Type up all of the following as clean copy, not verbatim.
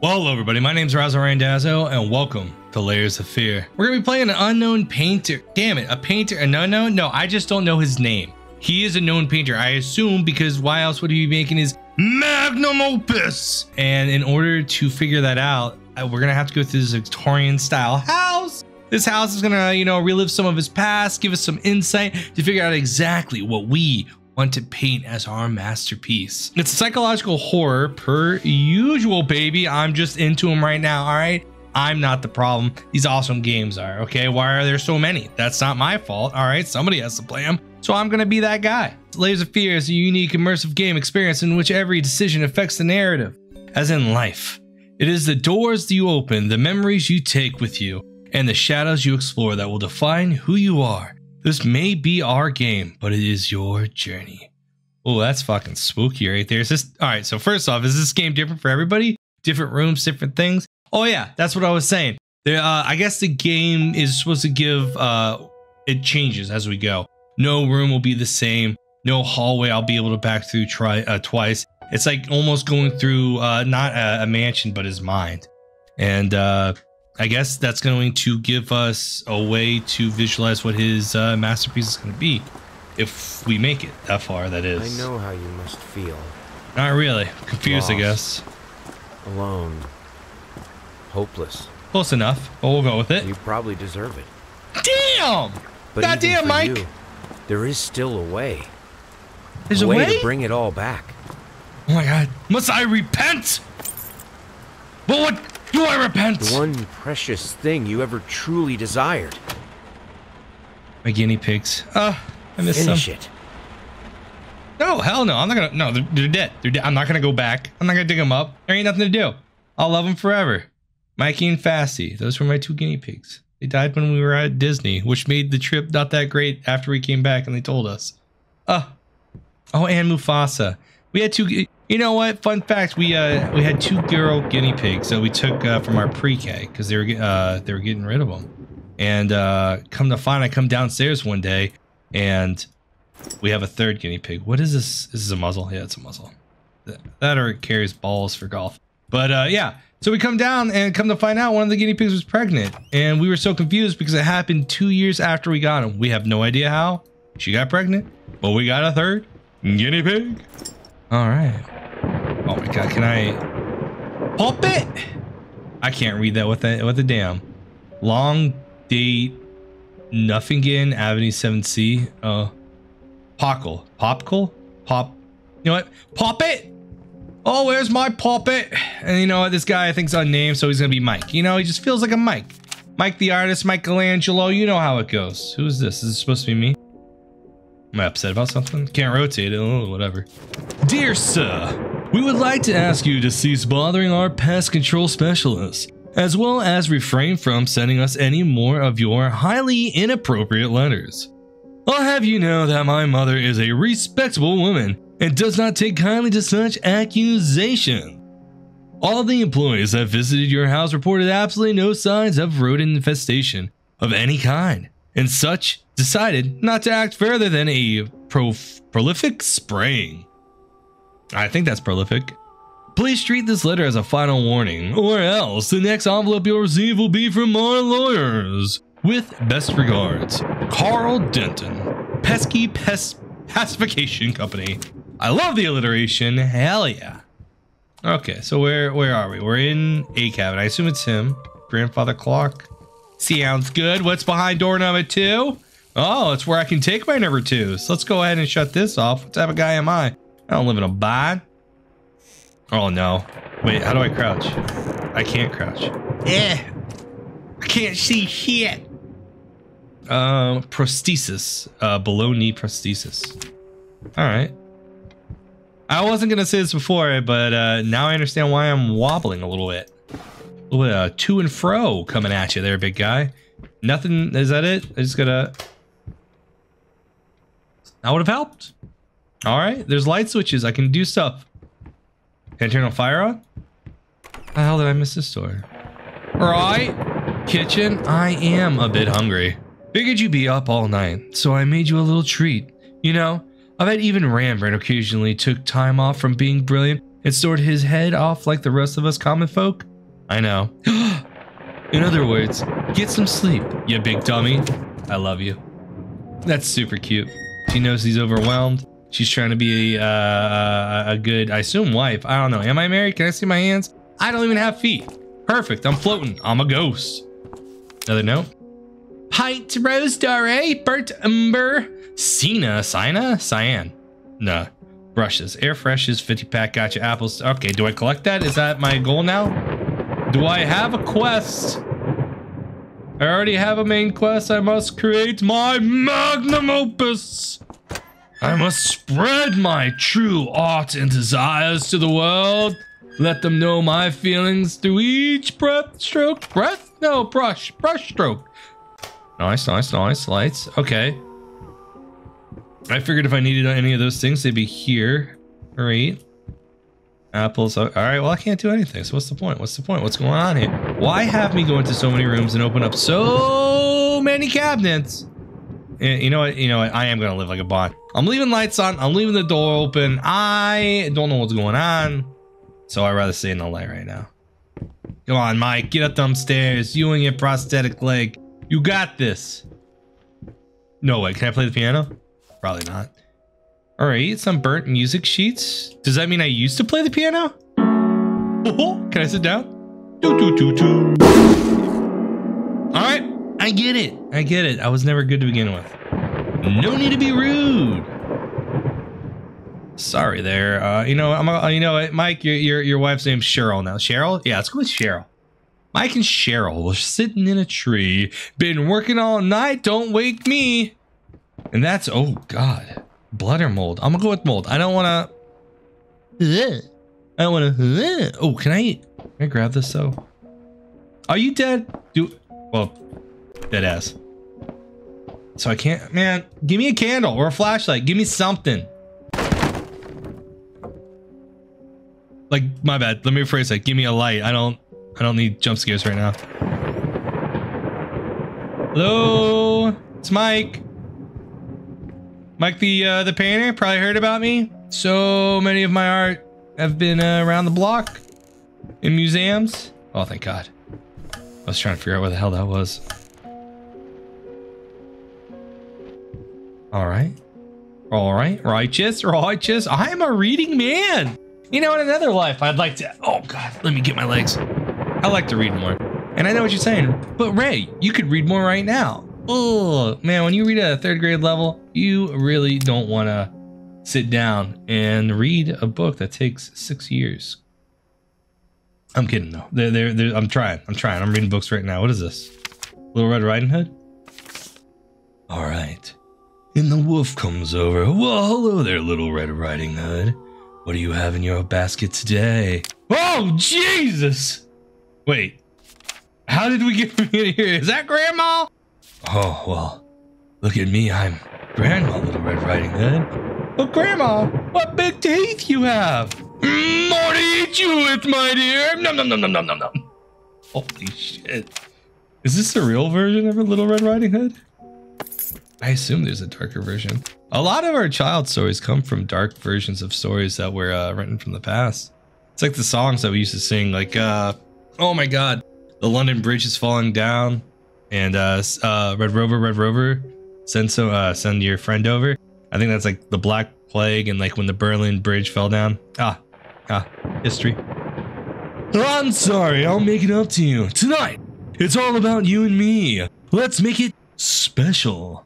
Well, hello everybody, my name's Razzle Randazzo, and welcome to Layers of Fear. We're gonna be playing an unknown painter. Damn it, a painter, an unknown? No, I just don't know his name. He is a known painter, I assume, because why else would he be making his magnum opus? And in order to figure that out, we're gonna have to go through this Victorian style house. This house is gonna, you know, relive some of his past, give us some insight to figure out exactly what we want to paint as our masterpiece. It's psychological horror per usual, baby. I'm just into them right now, all right? I'm not the problem. These awesome games are, okay? Why are there so many? That's not my fault, all right? Somebody has to play them, so I'm gonna be that guy. Layers of Fear is a unique immersive game experience in which every decision affects the narrative, as in life. It is the doors you open, the memories you take with you, and the shadows you explore that will define who you are. This may be our game, but it is your journey. Oh, that's fucking spooky right there. Is this, all right, so first off, is this game different for everybody? Different rooms, different things? Oh yeah, that's what I was saying. There, I guess the game is supposed to give, it changes as we go. No room will be the same. No hallway I'll be able to back through twice. It's like almost going through, not a mansion, but his mind. And I guess that's going to give us a way to visualize what his masterpiece is going to be. If we make it that far, that is. I know how you must feel. Not really. Confused, lost, I guess. Alone. Hopeless. Close enough, but we'll go with it. You probably deserve it. Damn! But goddamn, Mike! You, there is still a way. There's a way? To bring it all back. Oh my god. Must I repent? But what? Do I repent? The one precious thing you ever truly desired. My guinea pigs. I missed some. Finish it. No, hell no. I'm not gonna. No, they're dead. They're dead. I'm not gonna go back. I'm not gonna dig them up. There ain't nothing to do. I'll love them forever. Mikey and Fasty. Those were my two guinea pigs. They died when we were at Disney, which made the trip not that great after we came back and they told us. Oh, and Mufasa. We had two. You know what? Fun fact: we had two girl guinea pigs that we took from our pre-K because they were getting rid of them. And come to find, I come downstairs one day, and we have a third guinea pig. What is this? This is a muzzle. Yeah, it's a muzzle. That or it carries balls for golf. But yeah, so we come down and come to find out one of the guinea pigs was pregnant, and we were so confused because it happened 2 years after we got him. We have no idea how she got pregnant, but we got a third guinea pig. All right. Oh my god, can I pop it? I can't read that with a damn. Long date Nuffingen Avenue 7C. Pockle. Popcle? Pop. You know what? Pop it! Oh, where's my pop it? And you know what? This guy I think's unnamed, so he's gonna be Mike. You know, he just feels like a Mike. Mike the artist, Michelangelo, you know how it goes. Who is this? Is this supposed to be me? Am I upset about something? Can't rotate it. Oh, whatever. Dear sir, we would like to ask you to cease bothering our pest control specialist, as well as refrain from sending us any more of your highly inappropriate letters. I'll have you know that my mother is a respectable woman and does not take kindly to such accusation. All the employees that visited your house reported absolutely no signs of rodent infestation of any kind, and such decided not to act further than a prolific spraying. I think that's prolific. Please treat this letter as a final warning, or else the next envelope you'll receive will be from our lawyers. With best regards, Carl Denton, Pesky Pest Pacification Company. I love the alliteration. Hell yeah. Okay, so where are we? We're in a cabin. I assume it's him. Grandfather clock. Sounds good. What's behind door number 2? Oh, it's where I can take my number 2s. Let's go ahead and shut this off. What type of guy am I? I don't live in a barn. Oh no. Wait, how do I crouch? I can't crouch. Eh. I can't see shit. Prosthesis. Below knee prosthesis. Alright. I wasn't gonna say this before, but now I understand why I'm wobbling a little bit. A little bit of to and fro coming at you there, big guy. Nothing, is that it? I just gotta... That would have helped. Alright, there's light switches. I can do stuff. Can I turn a fire on? How the hell did I miss this door? Alright, kitchen. I am a bit hungry. Figured you'd be up all night, so I made you a little treat. You know, I bet even Rembrandt occasionally took time off from being brilliant It stored his head off like the rest of us common folk. I know. In other words, get some sleep, you big dummy. I love you. That's super cute. She knows he's overwhelmed. She's trying to be a good, I assume, wife. I don't know. Am I married? Can I see my hands? I don't even have feet. Perfect. I'm floating. I'm a ghost. Another note. Height rose dare burnt umber Sina Sina Cyan. Nah. Brushes. Air freshes 50 pack. Gotcha. Apples. Okay. Do I collect that? Is that my goal now? Do I have a quest? I already have a main quest. I must create my magnum opus. I must spread my true art and desires to the world. Let them know my feelings through each breath stroke. Breath? No, brush. Brush stroke. Nice, nice, nice. Lights. Okay. I figured if I needed any of those things, they'd be here. Great. Apples. All right. Well, I can't do anything. So what's the point? What's the point? What's going on here? Why have me go into so many rooms and open up so many cabinets? You know what? You know what? I am going to live like a Bond. I'm leaving lights on. I'm leaving the door open. I don't know what's going on. So I'd rather stay in the light right now. Come on, Mike. Get up them stairs. You and your prosthetic leg. You got this. No way. Can I play the piano? Probably not. All right, some burnt music sheets. Does that mean I used to play the piano? Oh, can I sit down? Do, do, do, do. All right, I get it. I get it. I was never good to begin with. No need to be rude. Sorry there. You know, you know what, Mike, your wife's name's Cheryl now. Cheryl? Yeah, let's go with Cheryl. Mike and Cheryl were sitting in a tree. Been working all night. Don't wake me. And that's, oh God. Blood or mold? I'm gonna go with mold. I don't wanna. I don't wanna. Oh, can I grab this though? Are you dead? Well, dead ass. So I can't. Man, give me a candle or a flashlight. Give me something. Like, my bad. Let me rephrase that. Give me a light. I don't need jump scares right now. Hello, it's Mike. Mike, the painter, probably heard about me. So many of my art have been around the block in museums. Oh, thank God. I was trying to figure out where the hell that was. All right. All right. Righteous, righteous. I am a reading man. You know, in another life, I'd like to. Oh, God, let me get my legs. I like to read more. And I know what you're saying. But, Ray, you could read more right now. Oh, man, when you read at a third grade level, you really don't want to sit down and read a book that takes 6 years. I'm kidding, though. I'm trying. I'm reading books right now. What is this? Little Red Riding Hood? All right. And the wolf comes over. Well, hello there, Little Red Riding Hood. What do you have in your basket today? Oh, Jesus. Wait, how did we get from here to here? Is that Grandma? Oh, well, look at me. I'm Grandma Little Red Riding Hood. But Grandma, what big teeth you have. More to eat you with, my dear. Nom, nom, nom, nom, nom, nom, nom. Holy shit. Is this the real version of a Little Red Riding Hood? I assume there's a darker version. A lot of our child stories come from dark versions of stories that were written from the past. It's like the songs that we used to sing, like, oh my God, the London Bridge is falling down. And Red Rover, send your friend over. I think that's like the Black Plague and like when the Berlin Bridge fell down. History. I'm sorry, I'll make it up to you. Tonight, it's all about you and me. Let's make it special.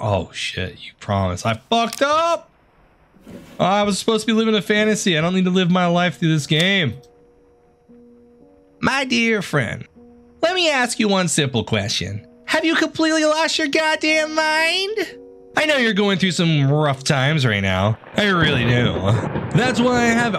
Oh shit, you promise. I fucked up! I was supposed to be living a fantasy. I don't need to live my life through this game. My dear friend. Let me ask you one simple question. Have you completely lost your goddamn mind? I know you're going through some rough times right now. I really do. That's why I have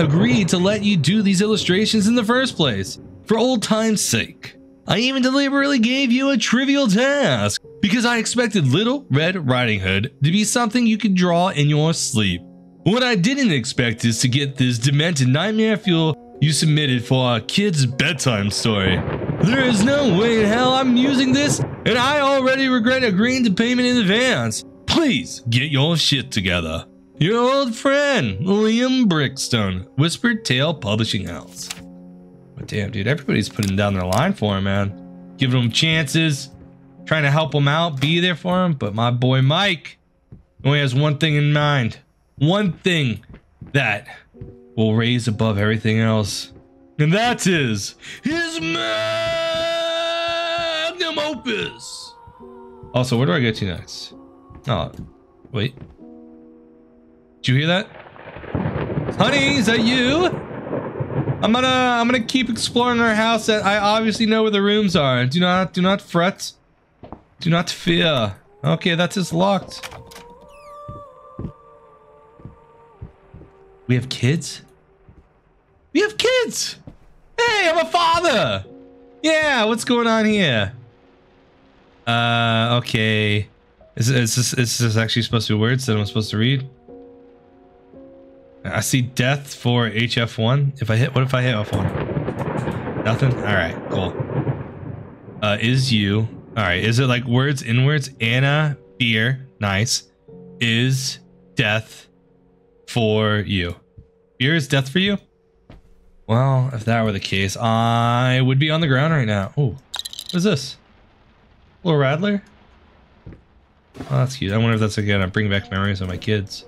agreed to let you do these illustrations in the first place. For old time's sake. I even deliberately gave you a trivial task because I expected Little Red Riding Hood to be something you could draw in your sleep. What I didn't expect is to get this demented nightmare fuel you submitted for a kid's bedtime story. There is no way in hell I'm using this, and I already regret agreeing to payment in advance. Please get your shit together. Your old friend, Liam Brickstone, Whispered Tale Publishing House. But damn, dude, everybody's putting down their line for him, man. Giving him chances, trying to help him out, be there for him. But my boy Mike only has one thing in mind. One thing that will raise above everything else. And that's his magnum opus. Also, where do I go to next? Oh, wait. Did you hear that? Honey, is that you? I'm gonna keep exploring our house. I obviously know where the rooms are. Do not fret. Do not fear. Okay, that's just locked. We have kids? We have kids! Hey, I'm a father! Yeah, what's going on here? Okay. Is this actually supposed to be words that I'm supposed to read? I see death for HF1. What if I hit F1? Nothing? Alright, cool. Is you. Alright, is it like words, inwards? Anna, beer. Nice. Is death for you. Beer is death for you? Well, if that were the case, I would be on the ground right now. Oh, what is this? Little Rattler? Oh, that's cute. I wonder if that's gonna bring back memories of my kids.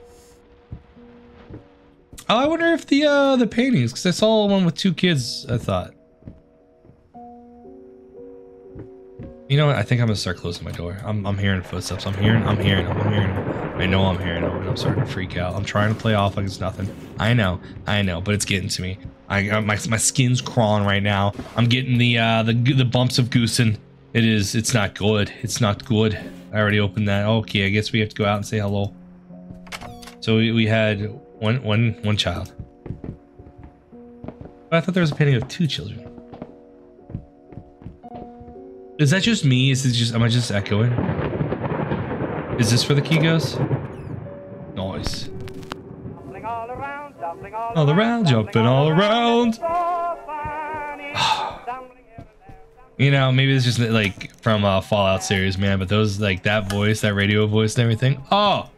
Oh, I wonder if the paintings, because I saw one with two kids, I thought. You know what? I think I'm gonna start closing my door. I'm hearing footsteps. I'm hearing. I know I'm hearing them, and I'm starting to freak out. I'm trying to play off like it's nothing. I know, but it's getting to me. My skin's crawling right now. I'm getting the bumps of goosen. It's not good. It's not good. I already opened that. Okay, I guess we have to go out and say hello. So we had one child. But I thought there was a painting of two children. Is that just me? Am I just echoing? Is this where the key goes? Nice. All around, jumping all around. You know, maybe it's just like from Fallout series, man. But those, like that voice, that radio voice, and everything. Oh,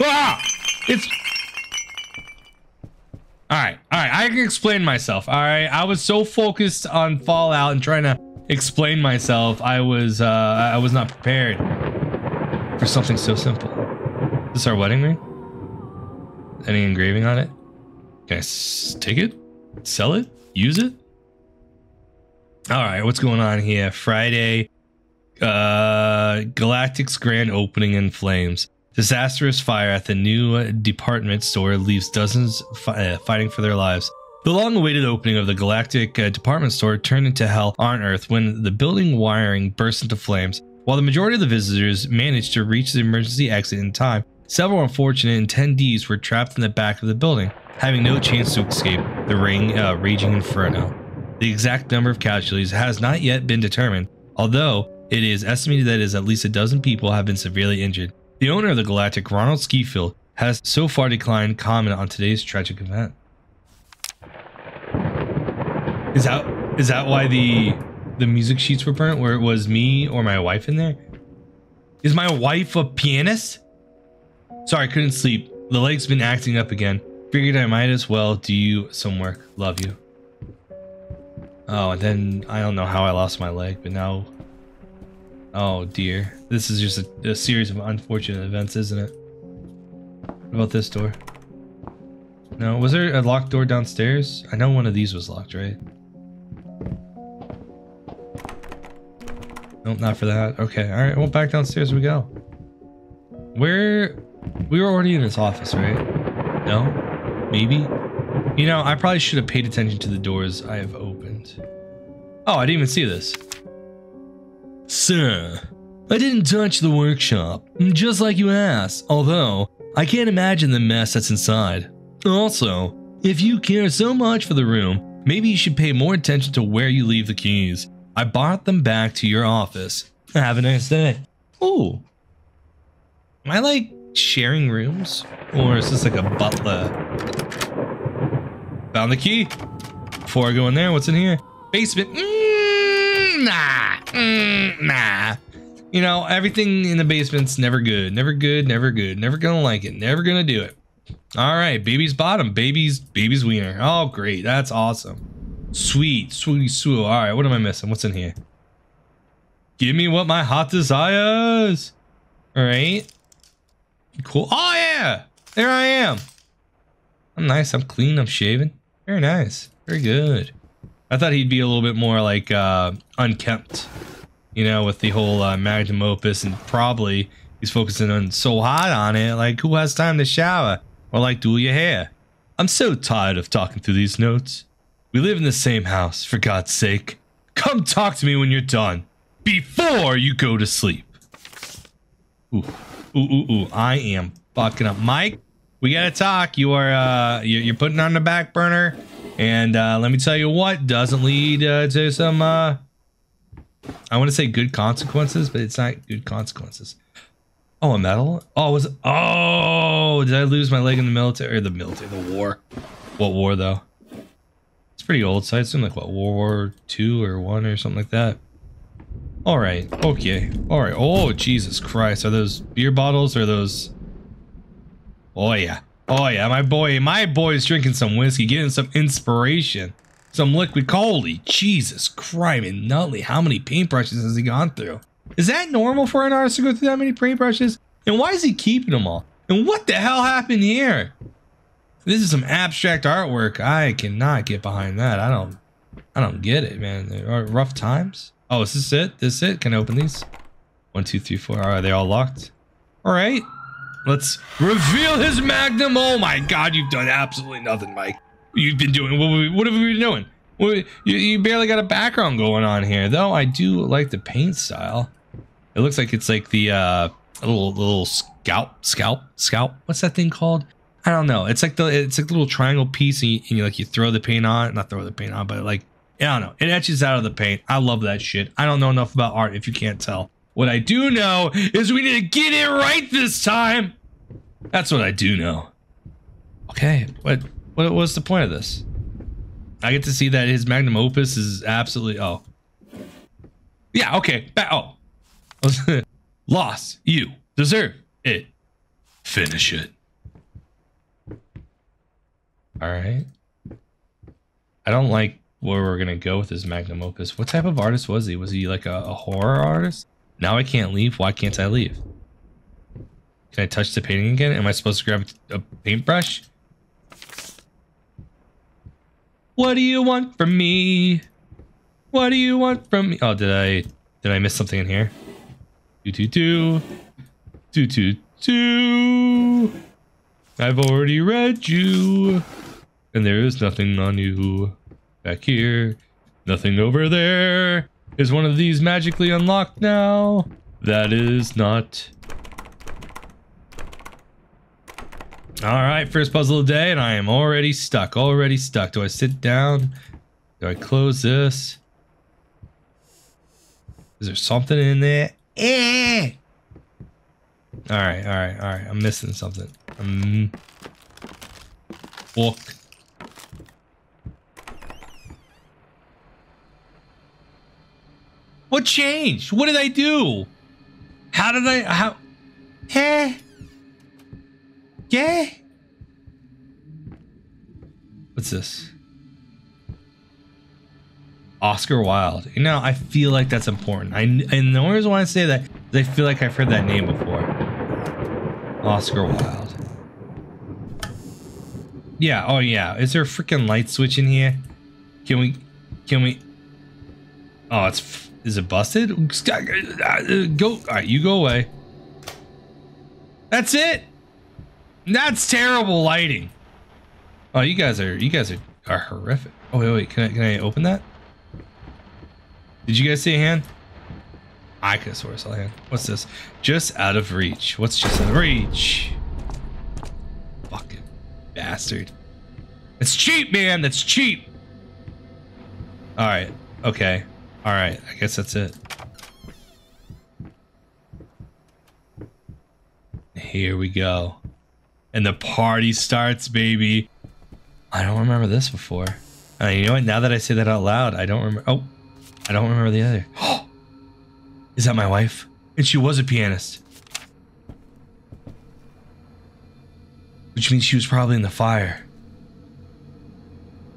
ah, it's. All right. I can explain myself. All right, I was so focused on Fallout and trying to explain myself, I was not prepared for something so simple. Is this our wedding ring? Any engraving on it? Can I take it? Sell it? Use it? All right, what's going on here? Friday, Galactic's grand opening in flames. Disastrous fire at the new department store leaves dozens fighting for their lives. The long-awaited opening of the Galactic department store turned into hell on Earth when the building wiring burst into flames. While the majority of the visitors managed to reach the emergency exit in time, several unfortunate attendees were trapped in the back of the building, having no chance to escape the raging inferno. The exact number of casualties has not yet been determined, although it is estimated that at least a dozen people have been severely injured. The owner of the Galactic, Ronald Schiefeld, has so far declined comment on today's tragic event. Is that why the music sheets were burnt? Where it was me or my wife in there? Is my wife a pianist? Sorry, couldn't sleep. The leg's been acting up again. Figured I might as well do you some work. Love you. Oh, and then I don't know how I lost my leg, but now... Oh dear. This is just a series of unfortunate events, isn't it? What about this door? No, was there a locked door downstairs? I know one of these was locked, right? Nope, not for that. Okay, alright, well back downstairs we go. We were already in this office, right? No? Maybe? You know, I probably should have paid attention to the doors I have opened. Oh, I didn't even see this. Sir, I didn't touch the workshop, just like you asked, although I can't imagine the mess that's inside. Also, if you care so much for the room, maybe you should pay more attention to where you leave the keys. I brought them back to your office. Have a nice day. Oh, am I like sharing rooms? Or is this like a butler? Found the key. Before I go in there, what's in here? Basement. Nah. You know, everything in the basement's never good. Never gonna like it. Never gonna do it. All right, baby's bottom, baby's wiener. Oh, great, that's awesome. Sweet, sweetie, sweet. All right, what am I missing? What's in here? Give me what my heart desires. All right, cool. Oh yeah, there I am. I'm nice. I'm clean. I'm shaven. Very nice. Very good. I thought he'd be a little bit more like unkempt, you know, with the whole magnum opus, and probably he's focusing on so hard on it. Like, who has time to shower or like do your hair? I'm so tired of talking through these notes. We live in the same house. For God's sake, come talk to me when you're done, before you go to sleep. Ooh, ooh, ooh, ooh. I am fucking up, Mike. We gotta talk. You are you're putting on the back burner, and let me tell you what doesn't lead to some I want to say good consequences, but it's not good consequences. Oh, a medal? Oh, was it? Oh, did I lose my leg in the military? Or the military, the war? What war though? It's pretty old, so I assume like what, World War II or I or something like that. All right. Okay. All right. Oh, Jesus Christ! Are those beer bottles? Or those? Oh yeah, oh yeah, my boy's drinking some whiskey, getting some inspiration, some liquid. Holy Jesus Christ and Nutley, how many paintbrushes has he gone through? Is that normal for an artist to go through that many paintbrushes? And why is he keeping them all? And what the hell happened here? This is some abstract artwork. I cannot get behind that. I don't get it, man. There are rough times. Oh, is this it? This is it? Can I open these? 1, 2, 3, 4. All right, they're all locked. All right. Let's reveal his magnum. Oh my God, you've done absolutely nothing, Mike. You've been doing, what have we been doing? You barely got a background going on here, though. I do like the paint style. It looks like it's like the little scalp. What's that thing called? I don't know. It's like the little triangle piece, and you throw the paint on, not throw the paint on, but like, I don't know. It etches out of the paint. I love that shit. I don't know enough about art, if you can't tell. What I do know is we need to get it right this time. That's what I do know. Okay, what was the point of this? I get to see that his magnum opus is absolutely, oh. Yeah, okay, oh. Lost, you deserve it. Finish it. All right. I don't like where we're gonna go with his magnum opus. What type of artist was he? Was he like a horror artist? Now I can't leave. Why can't I leave? Can I touch the painting again? Am I supposed to grab a paintbrush? What do you want from me? What do you want from me? Oh, did I miss something in here? 222. I've already read you. And there is nothing on you back here. Nothing over there. Is one of these magically unlocked now? That is not. All right, first puzzle of the day, and I am already stuck. Already stuck. Do I sit down? Do I close this? Is there something in there? Eh! All right, all right, all right. I'm missing something. Book. What changed? What did I do? How did I? How? Hey. Yeah. What's this? Oscar Wilde. You know, I feel like that's important. And the only reason why I say that is I feel like I've heard that name before. Oscar Wilde. Yeah. Oh yeah. Is there a freaking light switch in here? Can we? Oh, it's. Is it busted? Go. All right, you go away. That's it. That's terrible lighting. Oh, you guys are horrific. Oh wait, wait. Can I open that? Did you guys see a hand? I could have sworn I saw a hand. What's this? Just out of reach. What's just out of reach? Fucking bastard. It's cheap, man. That's cheap. All right. Okay. All right, I guess that's it. Here we go. And the party starts, baby. I don't remember this before. You know what? Now that I say that out loud, I don't remember. Oh, I don't remember the other. Oh, is that my wife? And she was a pianist. which means she was probably in the fire.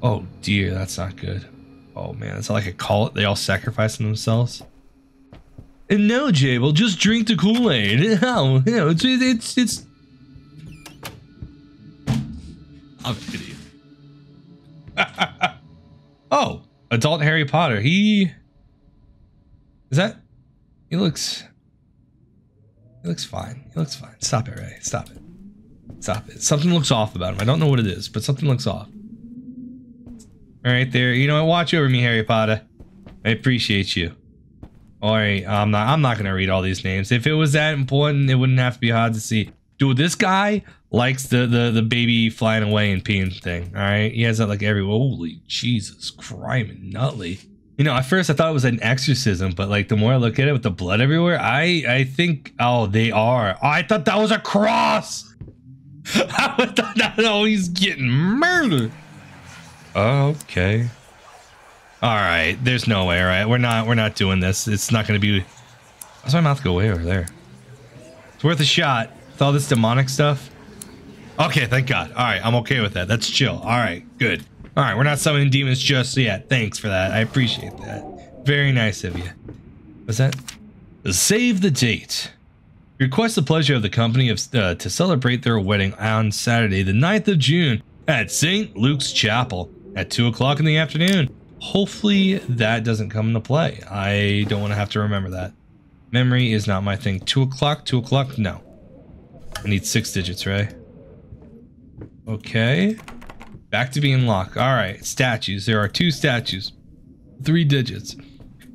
Oh dear, that's not good. Oh man, it's like a cult. They all sacrificing themselves. And no, Jable, just drink the Kool-Aid. No, no, it's. I'm an idiot. Oh, adult Harry Potter. He is that? He looks. He looks fine. He looks fine. Stop it, Ray. Stop it. Stop it. Something looks off about him. I don't know what it is, but something looks off. All right, there. You know what? Watch over me, Harry Potter. I appreciate you. All right, I'm not gonna read all these names. If it was that important, it wouldn't have to be hard to see. Dude, this guy likes the baby flying away and peeing thing. All right, he has that like everywhere. Holy Jesus, crime nutly. You know, at first I thought it was an exorcism, but like the more I look at it with the blood everywhere, I think, oh, they are. Oh, I thought that was a cross. I thought that, oh, he's getting murdered. Okay. All right, there's no way. All right, we're not doing this. It's not going to be. Why's my mouth go way over there? It's worth a shot with all this demonic stuff. Okay, thank God. All right, I'm okay with that. That's chill. All right, good. All right, we're not summoning demons just yet. Thanks for that. I appreciate that. Very nice of you. What's that? Save the date. Request the pleasure of the company of to celebrate their wedding on Saturday, the 9th of June, at St. Luke's Chapel at 2 o'clock in the afternoon. Hopefully that doesn't come into play. I don't want to have to remember that. Memory is not my thing. 2 o'clock, no. I need 6 digits, right? Okay. Back to being locked. All right, statues. There are 2 statues. 3 digits.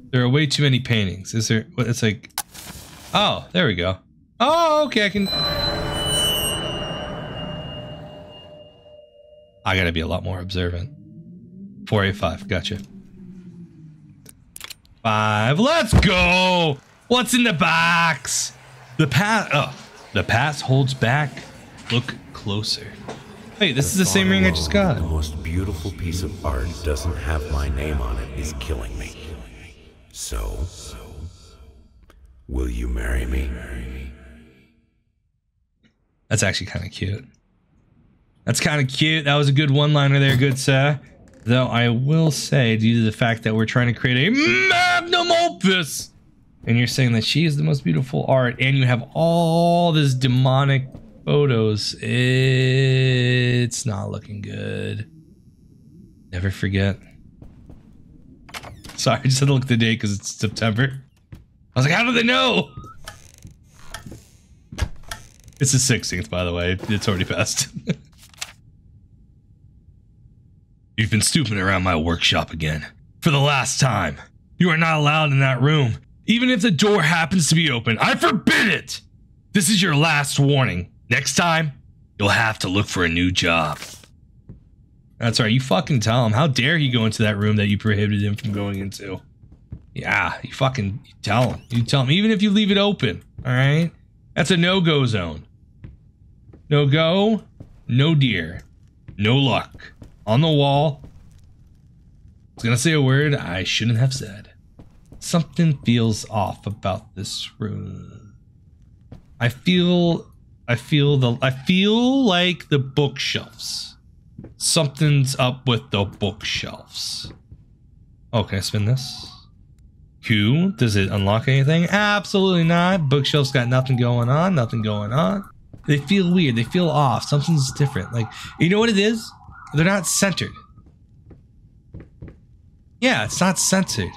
There are way too many paintings. Is there, what, it's like, oh, there we go. Oh, okay, I can. I gotta be a lot more observant. 485, gotcha. 5, let's go! What's in the box? The pass, oh, the pass holds back. Look closer. Hey, this is the same ring I just got. The most beautiful piece of art doesn't have my name on it is killing me. So, will you marry me? That's actually kind of cute. That's kind of cute. That was a good one-liner there, good sir. Though I will say, due to the fact that we're trying to create a magnum opus, and you're saying that she is the most beautiful art, and you have all this demonic photos, it's not looking good. Never forget. Sorry, I just had to look at the date because it's September. I was like, how do they know? It's the 16th, by the way. It's already passed. You've been snooping around my workshop again. For the last time. You are not allowed in that room. Even if the door happens to be open, I forbid it! This is your last warning. Next time, you'll have to look for a new job. That's right, you fucking tell him. How dare he go into that room that you prohibited him from going into? Yeah, you fucking tell him. You tell him, even if you leave it open, alright? That's a no-go zone. No go, no deer, no luck. On the wall. I was gonna say a word I shouldn't have said. Something feels off about this room. I feel like the bookshelves. Something's up with the bookshelves. Oh, can I spin this? Q, does it unlock anything? Absolutely not. Bookshelves got nothing going on, nothing going on. They feel weird, they feel off, something's different. Like, you know what it is? They're not centered. Yeah, it's not centered.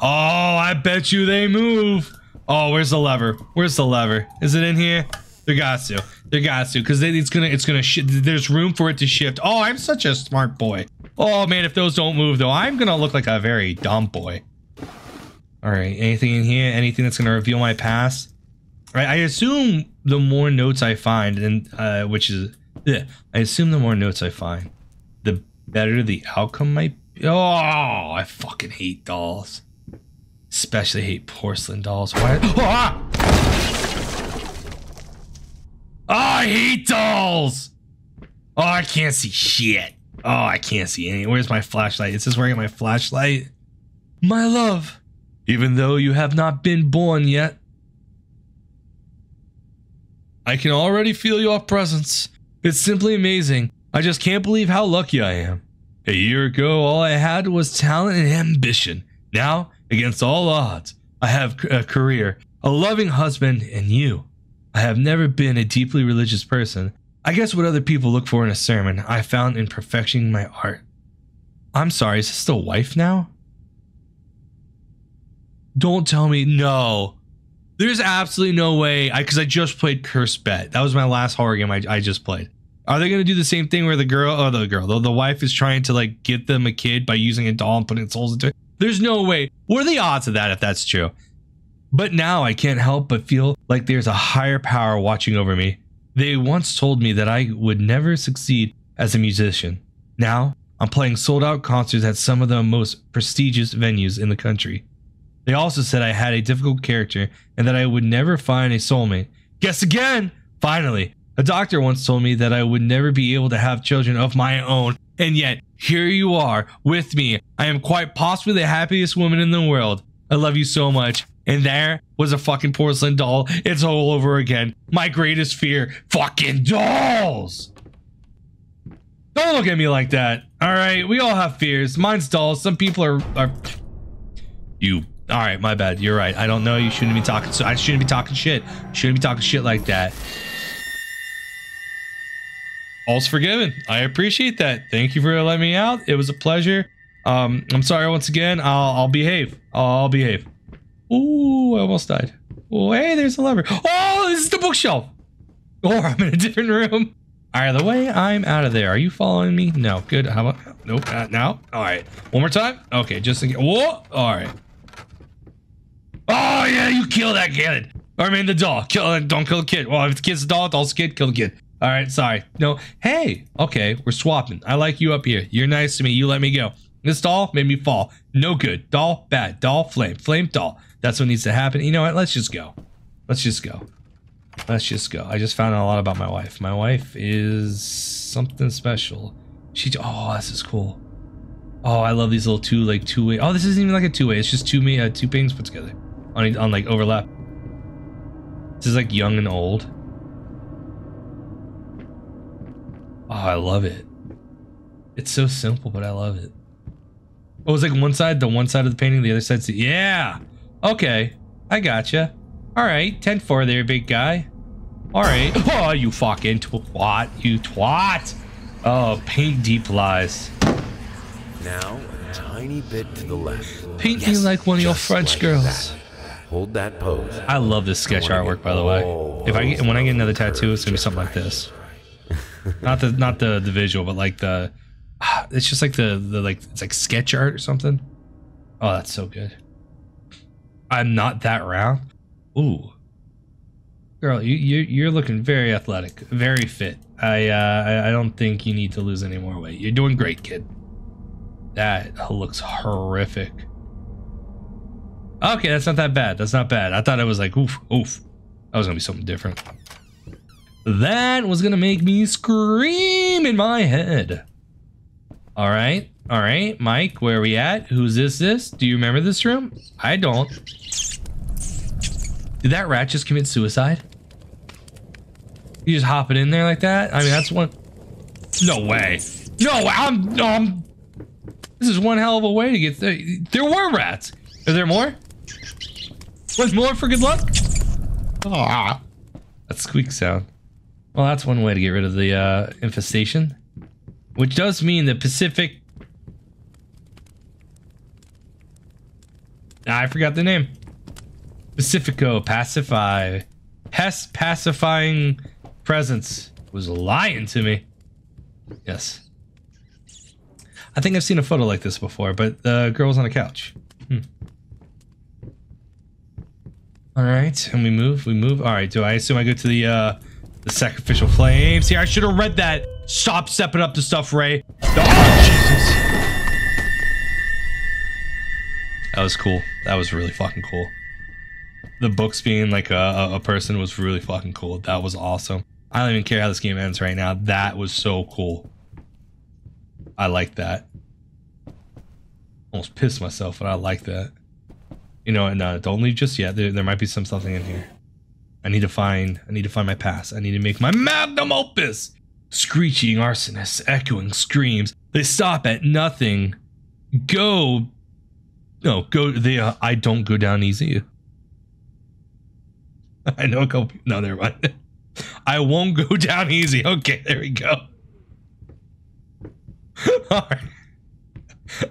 Oh, I bet you they move. Oh, where's the lever? Where's the lever? Is it in here? There got to. There got to, because it's gonna shift. There's room for it to shift. Oh, I'm such a smart boy. Oh man, if those don't move though, I'm gonna look like a very dumb boy. All right, anything in here? Anything that's gonna reveal my past? All right, I assume the more notes I find, and which is. Yeah, I assume the more notes I find, the better the outcome might be. Oh, I fucking hate dolls. Especially hate porcelain dolls. Why? Oh, I hate dolls. Oh, I can't see shit. Oh, I can't see any. Where's my flashlight? Is this where I get my flashlight? My love, even though you have not been born yet. I can already feel your presence. It's simply amazing. I just can't believe how lucky I am. A year ago, all I had was talent and ambition. Now, against all odds, I have a career, a loving husband, and you. I have never been a deeply religious person. I guess what other people look for in a sermon, I found in perfecting my art. I'm sorry, is this the wife now? Don't tell me no. There's absolutely no way, because I just played Cursed Bet. That was my last horror game I just played. Are they going to do the same thing where the wife is trying to like get them a kid by using a doll and putting souls into it? There's no way. What are the odds of that if that's true? But now I can't help but feel like there's a higher power watching over me. They once told me that I would never succeed as a musician. Now I'm playing sold-out concerts at some of the most prestigious venues in the country. They also said I had a difficult character and that I would never find a soulmate. Guess again! Finally, a doctor once told me that I would never be able to have children of my own, and yet here you are with me. I am quite possibly the happiest woman in the world. I love you so much. And there was a fucking porcelain doll. It's all over again. My greatest fear, fucking dolls. Don't look at me like that. All right, we all have fears. Mine's dolls. Some people are you. All right, my bad. You're right. I don't know. You shouldn't be talking. So I shouldn't be talking shit. Shouldn't be talking shit like that. All's forgiven. I appreciate that. Thank you for letting me out. It was a pleasure. I'm sorry once again. I'll behave. I'll behave. Ooh, I almost died. Oh, hey, there's a lever. Oh, this is the bookshelf. Or I'm in a different room. Either way, I'm out of there. Are you following me? No. Good. How about? Nope. Not now. All right. One more time. Okay. Just in case. Whoa. All right. Oh, yeah. You kill that kid. I mean, the doll. Don't kill the kid. Well, if the kid's a doll, doll's a kid. Kill the kid. All right. Sorry. No. Hey. Okay. We're swapping. I like you up here. You're nice to me. You let me go. This doll made me fall. No good. Doll. Bad. Doll. Flame. Flame. Doll. That's what needs to happen. You know what? Let's just go. Let's just go. Let's just go. I just found out a lot about my wife. My wife is something special. She, oh, this is cool. Oh, I love these little two-way. Oh, this isn't even like a two-way. It's just two paintings put together on like overlap. This is like young and old. Oh, I love it. It's so simple, but I love it. Oh, it's like the one side of the painting, the other side's the, yeah. Okay, I gotcha. All right, 10-4 there, big guy. All right. Oh, you fucking twat, you twat. Oh, paint deep lies. Now, a tiny bit to the left. Paint me like one of your French girls. Hold that pose. I love this sketch artwork, by the way. When I get another tattoo, it's gonna be something like this. not the visual, but like the. It's just like the like it's like sketch art or something. Oh, that's so good. I'm not that round. Ooh, girl, you're looking very athletic, very fit. I don't think you need to lose any more weight. You're doing great, kid. That looks horrific. Okay, that's not that bad. That's not bad. I thought it was like oof, oof. That was gonna be something different. That was gonna make me scream in my head. All right, Mike, where are we at? Who's this? Do you remember this room? I don't. Did that rat just commit suicide? You just hop it in there like that? I mean, that's one. No way. No, this is one hell of a way to get there. There were rats. Are there more? There's more for good luck? Ah, that squeak sound. Well, that's one way to get rid of the infestation. Which does mean the Pacific... I forgot the name. Pacifico, pacify. Pest pacifying presence was lying to me. Yes. I think I've seen a photo like this before, but the girl was on a couch. Hmm. All right, and we move. All right, do I assume I go to the sacrificial flames here? I should have read that. Stop stepping up to stuff, Ray. Oh, Jesus. That was cool. That was really fucking cool. The books being like a person was really fucking cool. That was awesome. I don't even care how this game ends right now. That was so cool. I like that. Almost pissed myself, but I like that. You know, and don't leave just yet. There might be something in here. I need to find my past. I need to make my magnum opus. Screeching arsonists, echoing screams. They stop at nothing. I don't go down easy. I know a couple. No, never mind. I won't go down easy. Okay, there we go. All right.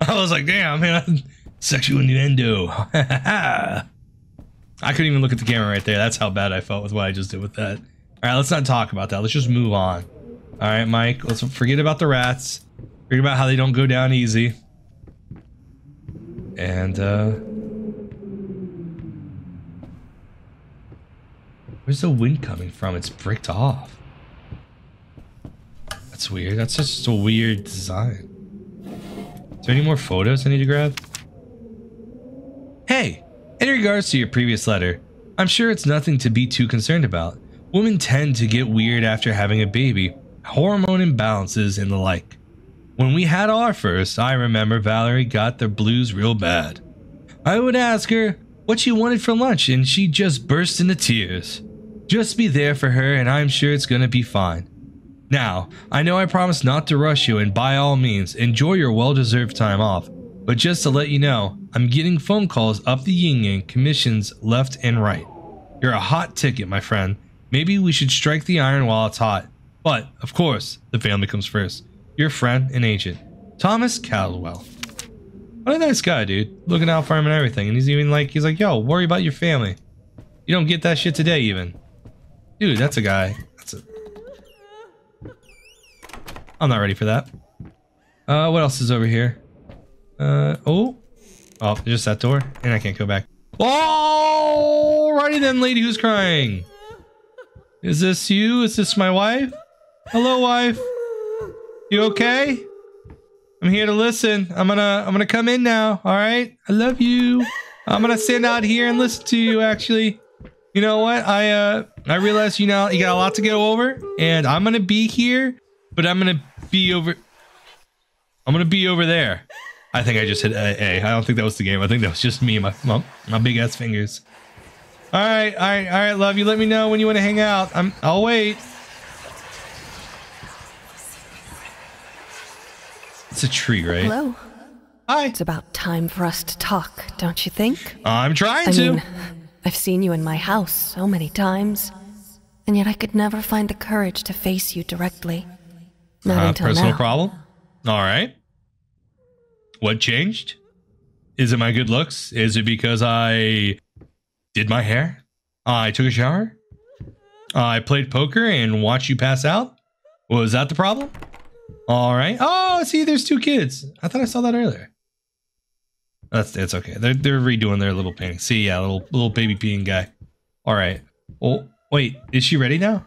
I was like, damn, man. Sexual innuendo. I couldn't even look at the camera right there. That's how bad I felt with what I just did with that. All right, let's not talk about that. Let's just move on. All right, Mike, let's forget about the rats. Forget about how they don't go down easy. And, where's the wind coming from? It's bricked off. That's weird. That's just a weird design. Is there any more photos I need to grab? Hey, in regards to your previous letter, I'm sure it's nothing to be too concerned about. Women tend to get weird after having a baby, hormone imbalances and the like. When we had our first, I remember Valerie got the blues real bad. I would ask her what she wanted for lunch and she just burst into tears. Just be there for her and I'm sure it's gonna be fine. Now, I know I promised not to rush you and by all means, enjoy your well-deserved time off. But just to let you know, I'm getting phone calls up the yin-yang, commissions left and right. You're a hot ticket, my friend. Maybe we should strike the iron while it's hot. But, of course, the family comes first. Your friend and agent, Thomas Caldwell. What a nice guy, dude. Looking out for him and everything. And he's even like, he's like, yo, worry about your family. You don't get that shit today, even. Dude, that's a guy. I'm not ready for that. What else is over here? Oh, just that door. And I can't go back. Alrighty then, lady who's crying. Is this you? Is this my wife? Hello, wife. You okay? I'm here to listen. I'm gonna come in now. All right. I love you. I'm gonna stand out here and listen to you. Actually, you know what? I realize you got a lot to go over, and I'm gonna be here. But I'm gonna be over there. I think I just hit A. I don't think that was the game. I think that was just me and my big ass fingers. All right, love you. Let me know when you want to hang out. I'll wait. It's a tree, right? Hello. Hi. It's about time for us to talk, don't you think? I'm trying to. I mean, I've seen you in my house so many times, and yet I could never find the courage to face you directly. Not until personal now. Problem? All right. What changed? Is it my good looks? Is it because I did my hair? I took a shower? I played poker and watched you pass out? Was that the problem? All right. Oh, see, there's two kids. I thought I saw that earlier. That's okay. They're redoing their little painting. See, yeah, little baby peeing guy. All right. Oh, wait. Is she ready now?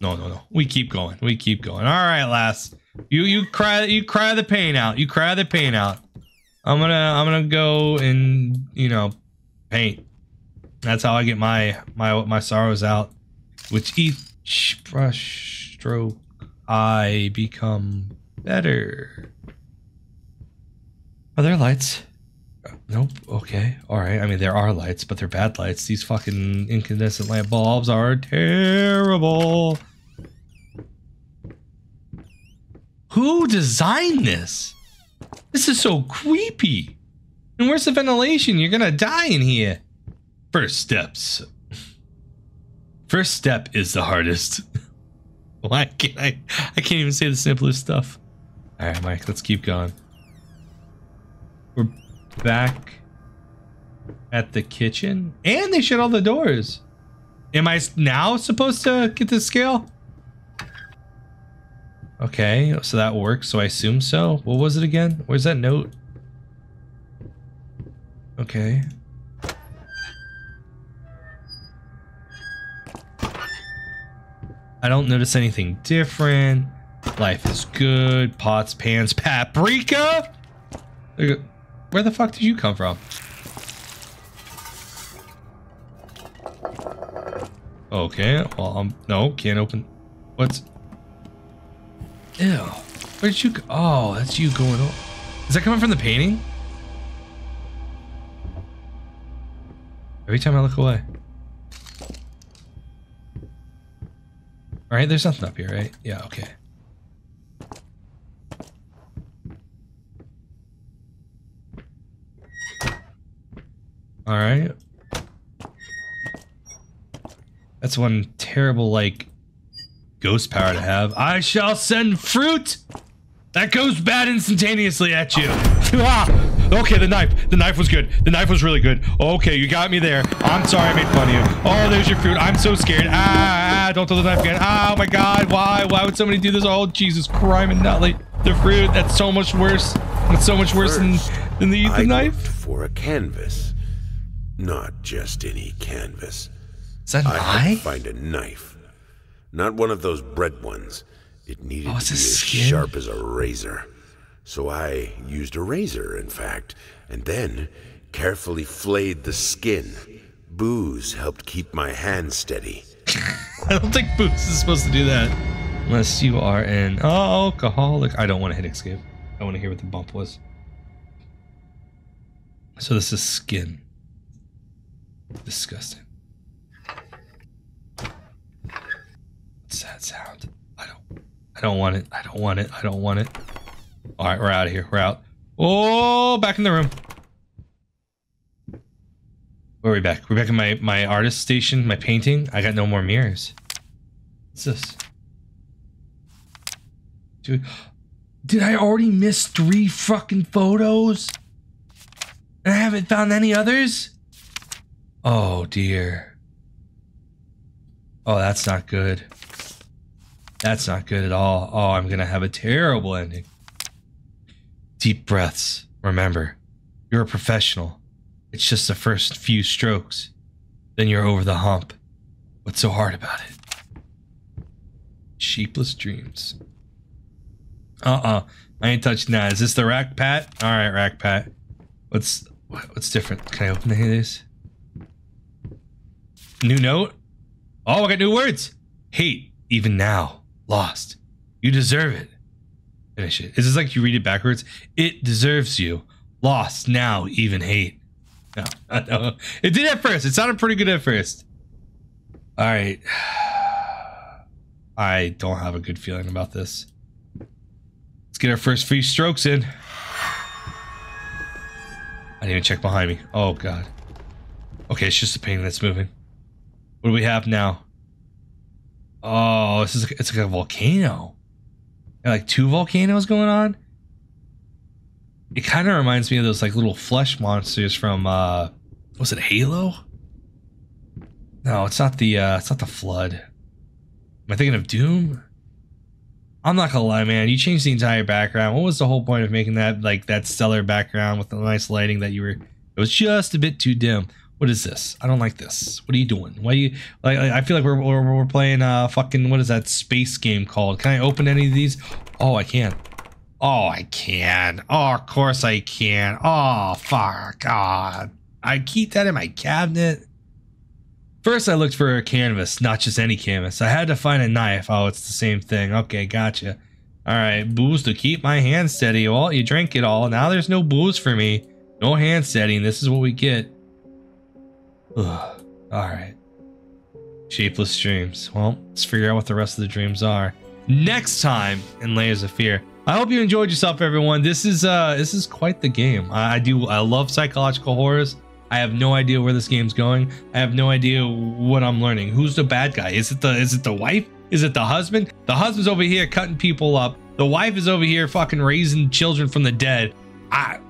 No. We keep going. All right, lass. You cry the pain out. You cry the pain out. I'm gonna go and, paint. That's how I get my sorrows out. With each brush stroke, I become better. Are there lights? Nope. Okay. All right. I mean, there are lights, but they're bad lights. These fucking incandescent light bulbs are terrible. Who designed this? This is so creepy. And where's the ventilation? You're gonna die in here. First steps. First step is the hardest. Why can't I can't even say the simplest stuff. All right, Mike, let's keep going. We're back at the kitchen and they shut all the doors. Am I now supposed to get the scale? Okay, so that works. So I assume so. What was it again? Where's that note? Okay. I don't notice anything different. Life is good. Pots, pans, paprika. There you go. Where the fuck did you come from? Okay, well, no, can't open. What's... Ew. Where did you go? Oh, that's you going on. Is that coming from the painting? Every time I look away. Alright, there's nothing up here, right? Yeah, okay. Alright. That's one terrible, like, ghost power to have. I shall send fruit! That goes bad instantaneously at you. Okay, the knife. The knife was good. The knife was really good. Okay, you got me there. I'm sorry I made fun of you. Oh, there's your fruit. I'm so scared. Ah, don't throw the knife again. Oh my god, why? Why would somebody do this? Oh, Jesus Christ, and not like the fruit. That's so much worse. That's so much worse than the knife. For a canvas. Not just any canvas. Is that an eye? Find a knife. Not one of those bread ones. It needed to be as sharp as a razor. So I used a razor, in fact, and then carefully flayed the skin. Booze helped keep my hand steady. I don't think booze is supposed to do that. Unless you are an alcoholic. I don't want to hit escape. I want to hear what the bump was. So this is skin. Disgusting. What's that sound? I don't want it. I don't want it. I don't want it. All right, we're out of here. We're out. Oh, back in the room. Where are we back? We're back in my artist station, my painting. I got no more mirrors. What's this? Dude, did I already miss 3 fucking photos? And I haven't found any others? Oh, dear. Oh, that's not good. That's not good at all. Oh, I'm gonna have a terrible ending. Deep breaths. Remember, you're a professional. It's just the first few strokes. Then you're over the hump. What's so hard about it? Sheepless dreams. I ain't touching that. Is this the rack, Pat? All right, rack, Pat. What's different? Can I open any of these? New note? Oh, I got new words. Hate, even now. Lost. You deserve it. Finish it. Is this like you read it backwards? It deserves you. Lost. Now. Even hate. No. It did at first. It sounded pretty good at first. All right. I don't have a good feeling about this. Let's get our first few strokes in. I need to check behind me. Oh, God. Okay, it's just a painting that's moving. What do we have now? Oh, this is it's like a volcano. Like 2 volcanoes going on. It kind of reminds me of those like little flesh monsters from was it Halo? No, it's not the flood. Am I thinking of Doom? I'm not gonna lie, man. You changed the entire background. What was the whole point of making that like that stellar background with the nice lighting that you were? It was just a bit too dim. What is this? I don't like this. What are you doing? Why are you like? I feel like we're playing fucking what is that space game called? Can I open any of these? Oh, I can. Oh, I can. Oh, of course I can. Oh, fuck. God, I keep that in my cabinet. First, I looked for a canvas, not just any canvas. I had to find a knife. Oh, it's the same thing. Okay, gotcha. All right, booze to keep my hand steady. Well, you drink it all. Now there's no booze for me. No hand steady. This is what we get. Ugh. All right. Shapeless dreams. Well, let's figure out what the rest of the dreams are next time in Layers of Fear. I hope you enjoyed yourself, everyone. This is quite the game. I love psychological horrors. I have no idea where this game's going. I have no idea what I'm learning. Who's the bad guy? Is it the wife? Is it the husband? The husband's over here cutting people up. The wife is over here fucking raising children from the dead.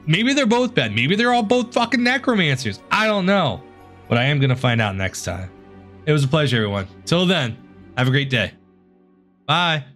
Maybe they're both bad. Maybe they're all both fucking necromancers. I don't know. But I am going to find out next time. It was a pleasure, everyone. Till then, have a great day. Bye.